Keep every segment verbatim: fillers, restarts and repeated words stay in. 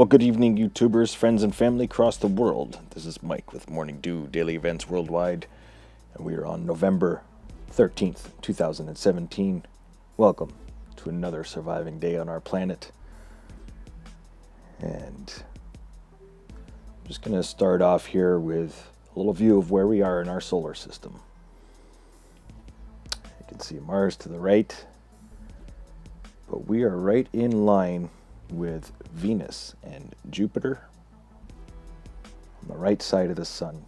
Well, good evening, YouTubers, friends, and family across the world. This is Mike with Morning Dew Daily Events Worldwide, and we are on November thirteenth, two thousand seventeen. Welcome to another surviving day on our planet. And I'm just going to start off here with a little view of where we are in our solar system. You can see Mars to the right, but we are right in line with Venus and Jupiter on the right side of the sun.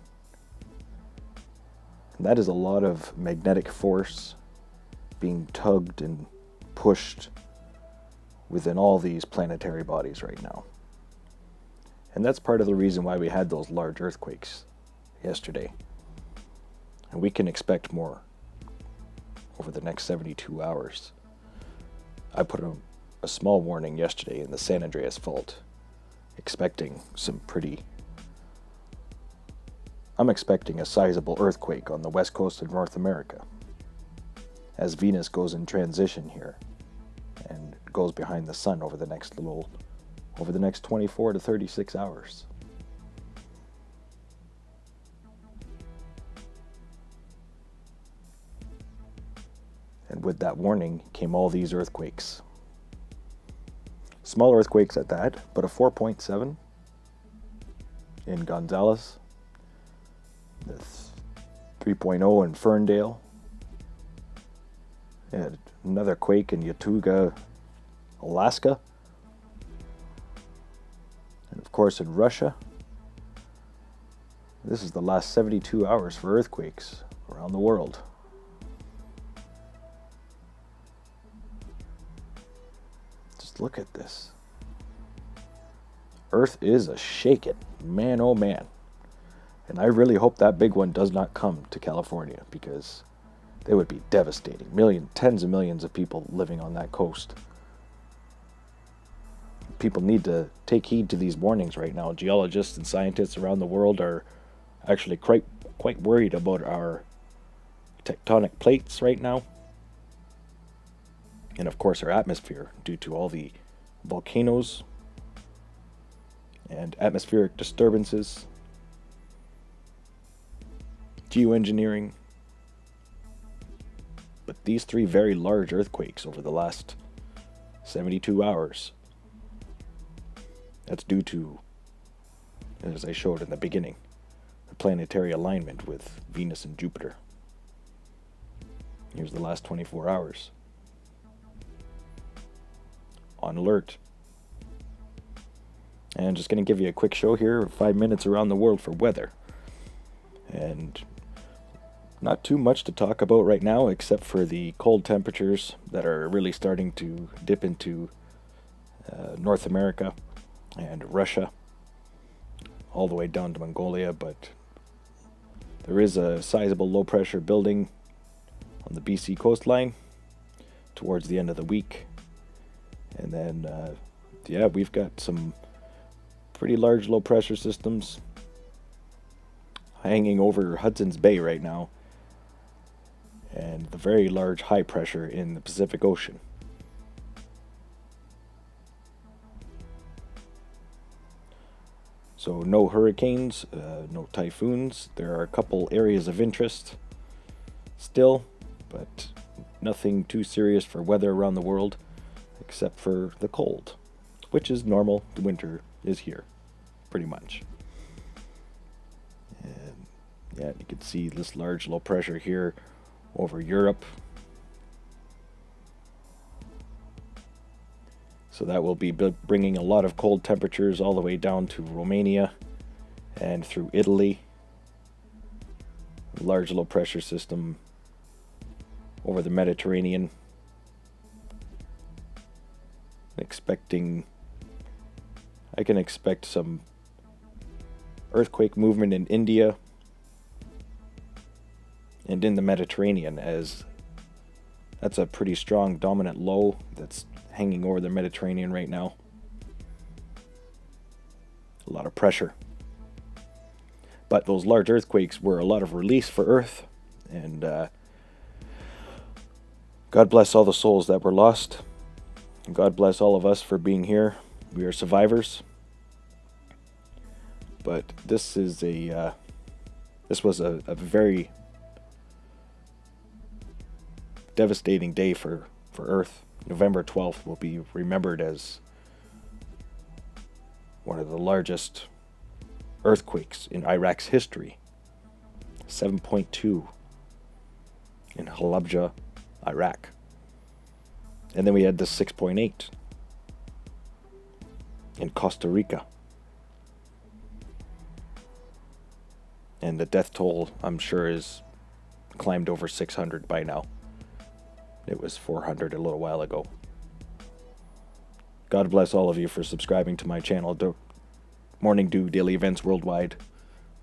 And that is a lot of magnetic force being tugged and pushed within all these planetary bodies right now. And that's part of the reason why we had those large earthquakes yesterday. And we can expect more over the next seventy-two hours. I put a A small warning yesterday in the San Andreas Fault, expecting some pretty... I'm expecting a sizable earthquake on the west coast of North America as Venus goes in transition here and goes behind the sun over the next little, over the next twenty-four to thirty-six hours. And with that warning came all these earthquakes. Small earthquakes at that, but a four point seven in Gonzales, three point oh in Ferndale, and another quake in Yatuga, Alaska, and of course in Russia. This is the last seventy-two hours for earthquakes around the world. Look at this. Earth is a shaking, man oh man. And I really hope that big one does not come to California, because they would be devastating. Million, tens of millions of people living on that coast. People need to take heed to these warnings right now. Geologists and scientists around the world are actually quite quite worried about our tectonic plates right now. And of course our atmosphere, due to all the volcanoes and atmospheric disturbances, geoengineering. But these three very large earthquakes over the last seventy-two hours, that's due to, as I showed in the beginning, the planetary alignment with Venus and Jupiter. Here's the last twenty-four hours. On alert. And just going to give you a quick show here, five minutes around the world for weather. And not too much to talk about right now, except for the cold temperatures that are really starting to dip into uh, North America and Russia, all the way down to Mongolia. But there is a sizable low pressure building on the B C coastline towards the end of the week. And then, uh, yeah, we've got some pretty large low-pressure systems hanging over Hudson's Bay right now, and the very large high pressure in the Pacific Ocean. So no hurricanes, uh, no typhoons. There are a couple areas of interest still, but nothing too serious for weather around the world, except for the cold, which is normal. The winter is here, pretty much. And yeah, you can see this large low pressure here over Europe. So that will be bringing a lot of cold temperatures all the way down to Romania and through Italy. Large low pressure system over the Mediterranean. Expecting, I can expect some earthquake movement in India and in the Mediterranean, as that's a pretty strong dominant low that's hanging over the Mediterranean right now. A lot of pressure. But those large earthquakes were a lot of release for Earth, and uh, God bless all the souls that were lost. God bless all of us for being here. We are survivors. But this is a uh, this was a, a very devastating day for for Earth. November twelfth will be remembered as one of the largest earthquakes in Iraq's history. seven point two in Halabja, Iraq. And then we had the six point eight in Costa Rica. And the death toll, I'm sure, is climbed over six hundred by now. It was four hundred a little while ago. God bless all of you for subscribing to my channel, Morning Dew Daily Events Worldwide,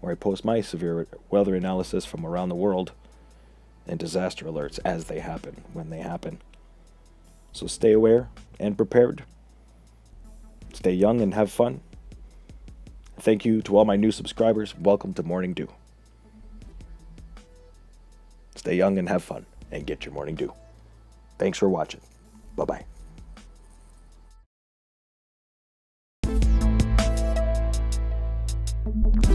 where I post my severe weather analysis from around the world and disaster alerts as they happen, when they happen. So stay aware and prepared. Stay young and have fun. Thank you to all my new subscribers. Welcome to Morning Dew. Stay young and have fun and get your Morning Dew. Thanks for watching. Bye-bye. Thank you.